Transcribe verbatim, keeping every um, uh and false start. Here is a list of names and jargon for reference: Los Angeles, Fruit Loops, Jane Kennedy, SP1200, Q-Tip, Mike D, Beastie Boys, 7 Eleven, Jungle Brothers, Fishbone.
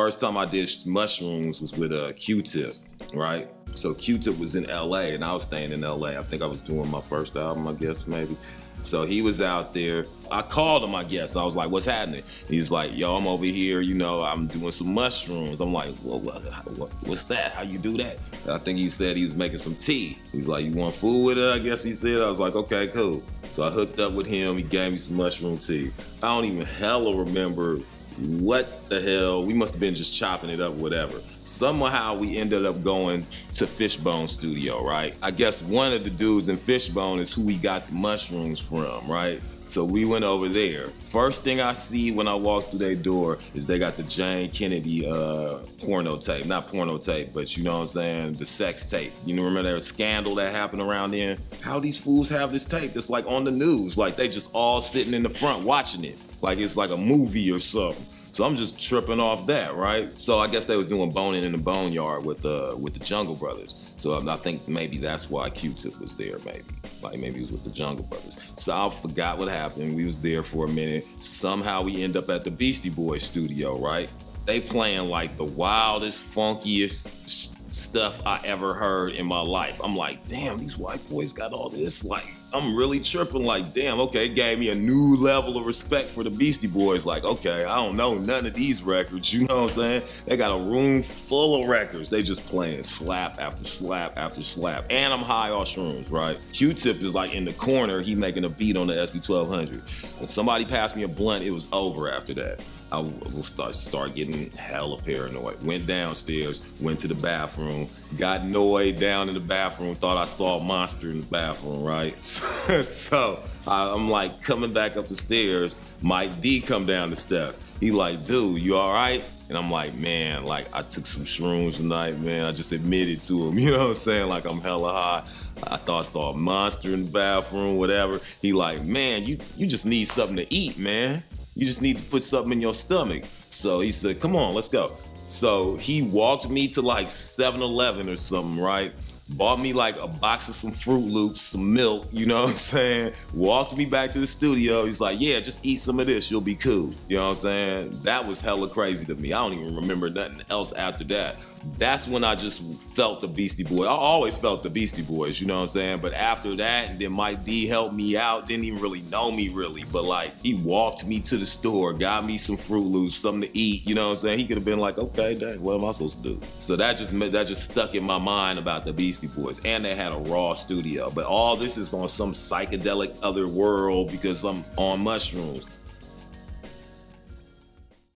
First time I did mushrooms was with uh, Q-Tip, right? So Q-Tip was in L A and I was staying in L A. I think I was doing my first album, I guess, maybe. So he was out there. I called him, I guess. I was like, what's happening? He's like, yo, I'm over here, you know, I'm doing some mushrooms. I'm like, well, what, what, what's that? How you do that? I think he said he was making some tea. He's like, you want food with it, I guess he said. I was like, okay, cool. So I hooked up with him. He gave me some mushroom tea. I don't even hella remember what the hell. We must have been just chopping it up, whatever. Somehow we ended up going to Fishbone studio, right? I guess one of the dudes in Fishbone is who we got the mushrooms from, right? So we went over there. First thing I see when I walk through their door is they got the Jane Kennedy uh, porno tape. Not porno tape, but you know what I'm saying, the sex tape. You know, remember that scandal that happened around then? How these fools have this tape that's like on the news, like they just all sitting in the front watching it. Like it's like a movie or something. So I'm just tripping off that, right? So I guess they was doing Boning in the Boneyard with the, with the Jungle Brothers. So I think maybe that's why Q-Tip was there, maybe. Like maybe it was with the Jungle Brothers. So I forgot what happened. We was there for a minute. Somehow we end up at the Beastie Boys studio, right? They playing like the wildest, funkiest sh stuff I ever heard in my life. I'm like, damn, these white boys got all this, like, I'm really tripping, like, damn, okay, it gave me a new level of respect for the Beastie Boys. Like, okay, I don't know none of these records, you know what I'm saying? They got a room full of records. They just playing slap after slap after slap. And I'm high off shrooms, right? Q-Tip is like in the corner, he making a beat on the S P twelve hundred. When somebody passed me a blunt, it was over after that. I will start, start getting hella paranoid. Went downstairs, went to the bathroom, got annoyed down in the bathroom, thought I saw a monster in the bathroom, right? So I, I'm like coming back up the stairs, Mike D come down the steps. He like, dude, you all right? And I'm like, man, like I took some shrooms tonight, man. I just admitted to him, you know what I'm saying? Like I'm hella high. I thought I saw a monster in the bathroom, whatever. He like, man, you, you just need something to eat, man. You just need to put something in your stomach. So he said, come on, let's go. So he walked me to like seven eleven or something, right? Bought me like a box of some Fruit Loops, some milk, you know what I'm saying? Walked me back to the studio. He's like, yeah, just eat some of this, you'll be cool. You know what I'm saying? That was hella crazy to me. I don't even remember nothing else after that. That's when I just felt the Beastie Boys. I always felt the Beastie Boys, you know what I'm saying? But after that, then Mike D helped me out, didn't even really know me really, but like he walked me to the store, got me some Fruit Loops, something to eat, you know what I'm saying? He could have been like, okay, dang, what am I supposed to do? So that just, that just stuck in my mind about the Beastie Boys, and they had a raw studio. But all this is on some psychedelic other world because I'm on mushrooms.